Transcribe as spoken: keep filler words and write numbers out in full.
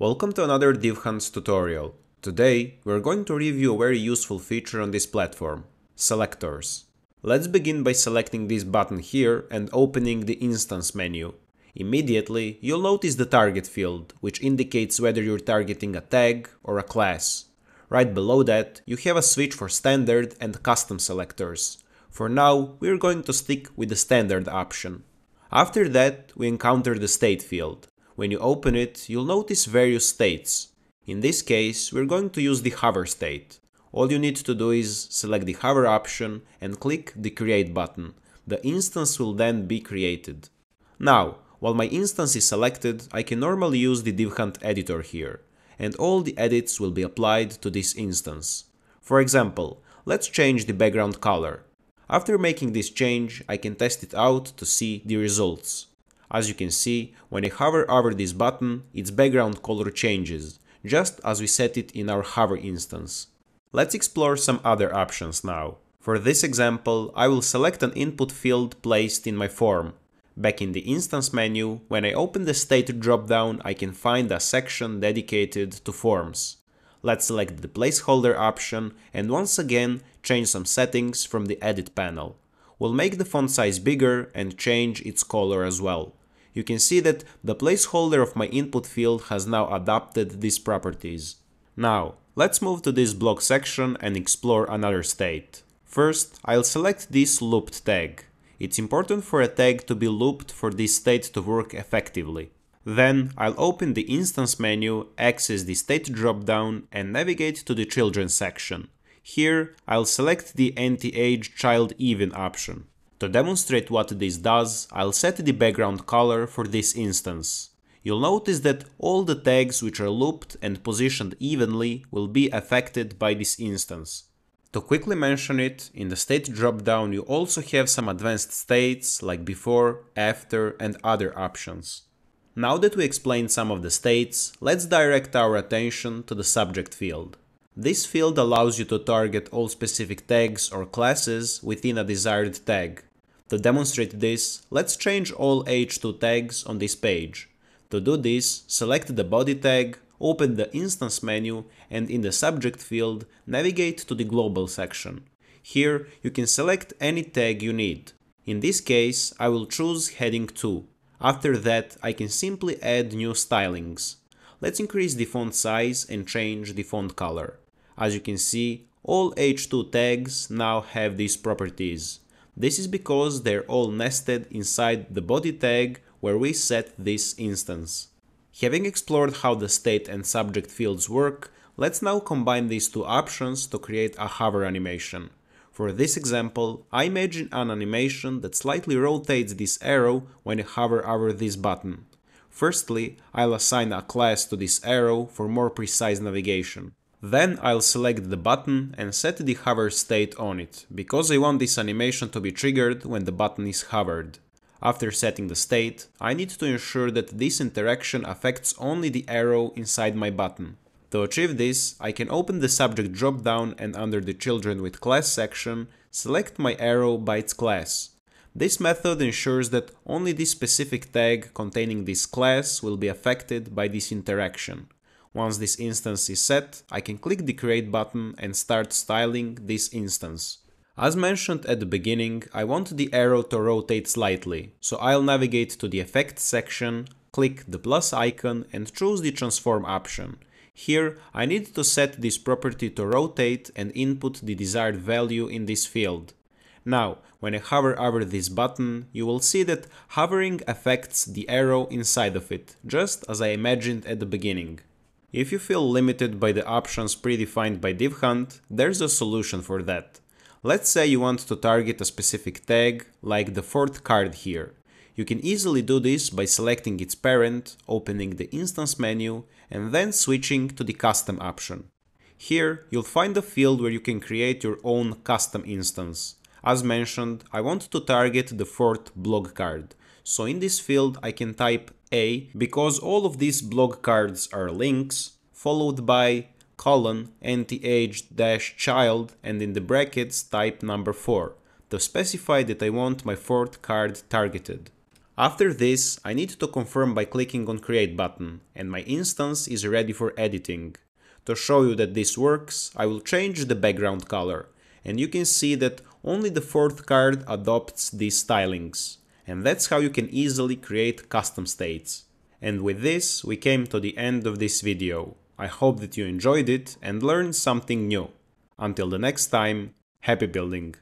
Welcome to another Divhunt tutorial. Today we're going to review a very useful feature on this platform – selectors. Let's begin by selecting this button here and opening the instance menu. Immediately you'll notice the target field, which indicates whether you're targeting a tag or a class. Right below that you have a switch for standard and custom selectors. For now we're going to stick with the standard option. After that we encounter the state field. When you open it you'll notice various states. In this case we're going to use the hover state. All you need to do is select the hover option and click the create button. The instance will then be created. Now, while my instance is selected, I can normally use the Divhunt editor here, and all the edits will be applied to this instance. For example, let's change the background color. After making this change, I can test it out to see the results. As you can see, when I hover over this button, its background color changes, just as we set it in our hover instance. Let's explore some other options now. For this example, I will select an input field placed in my form. Back in the instance menu, when I open the state dropdown, I can find a section dedicated to forms. Let's select the placeholder option and once again change some settings from the edit panel. We'll make the font size bigger and change its color as well. You can see that the placeholder of my input field has now adopted these properties. Now, let's move to this block section and explore another state. First, I'll select this looped tag. It's important for a tag to be looped for this state to work effectively. Then I'll open the instance menu, access the state dropdown and navigate to the children section. Here I'll select the anti-age child even option. To demonstrate what this does, I'll set the background color for this instance. You'll notice that all the tags which are looped and positioned evenly will be affected by this instance. To quickly mention it, in the state dropdown you also have some advanced states like before, after and other options. Now that we explained some of the states, let's direct our attention to the subject field. This field allows you to target all specific tags or classes within a desired tag. To demonstrate this, let's change all H two tags on this page. To do this, select the body tag, open the instance menu and in the subject field navigate to the global section. Here you can select any tag you need. In this case I will choose heading two. After that I can simply add new stylings. Let's increase the font size and change the font color. As you can see, all H two tags now have these properties. This is because they're all nested inside the body tag where we set this instance. Having explored how the state and subject fields work, let's now combine these two options to create a hover animation. For this example, I imagine an animation that slightly rotates this arrow when I hover over this button. Firstly, I'll assign a class to this arrow for more precise navigation. Then I'll select the button and set the hover state on it, because I want this animation to be triggered when the button is hovered. After setting the state, I need to ensure that this interaction affects only the arrow inside my button. To achieve this, I can open the subject dropdown and under the Children with Class section, select my arrow by its class. This method ensures that only this specific tag containing this class will be affected by this interaction. Once this instance is set, I can click the Create button and start styling this instance. As mentioned at the beginning, I want the arrow to rotate slightly, so I'll navigate to the Effects section, click the plus icon and choose the Transform option. Here I need to set this property to rotate and input the desired value in this field. Now, when I hover over this button, you will see that hovering affects the arrow inside of it, just as I imagined at the beginning. If you feel limited by the options predefined by Divhunt, there's a solution for that. Let's say you want to target a specific tag, like the fourth card here. You can easily do this by selecting its parent, opening the instance menu, and then switching to the custom option. Here you'll find a field where you can create your own custom instance. As mentioned, I want to target the fourth blog card. So in this field I can type A, because all of these blog cards are links, followed by colon anti-age dash child and in the brackets type number four to specify that I want my fourth card targeted. After this, I need to confirm by clicking on Create button, and my instance is ready for editing. To show you that this works, I will change the background color, and you can see that only the fourth card adopts these stylings. And that's how you can easily create custom states. And with this, we came to the end of this video. I hope that you enjoyed it and learned something new. Until the next time, happy building!